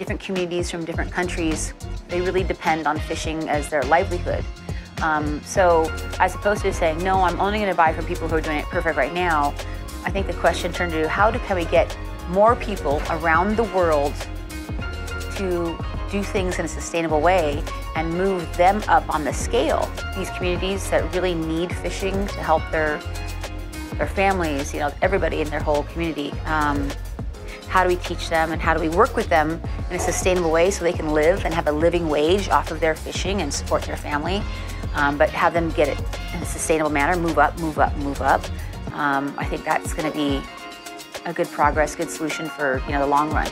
different communities from different countries, they really depend on fishing as their livelihood. So as opposed to saying, no, I'm only going to buy from people who are doing it perfect right now, I think the question turned to how can we get more people around the world to do things in a sustainable way and move them up on the scale. These communities that really need fishing to help their families, you know, everybody in their whole community. How do we teach them and how do we work with them in a sustainable way so they can live and have a living wage off of their fishing and support their family, but have them get it in a sustainable manner, move up, move up, move up. I think that's going to be a good solution for, you know, the long run.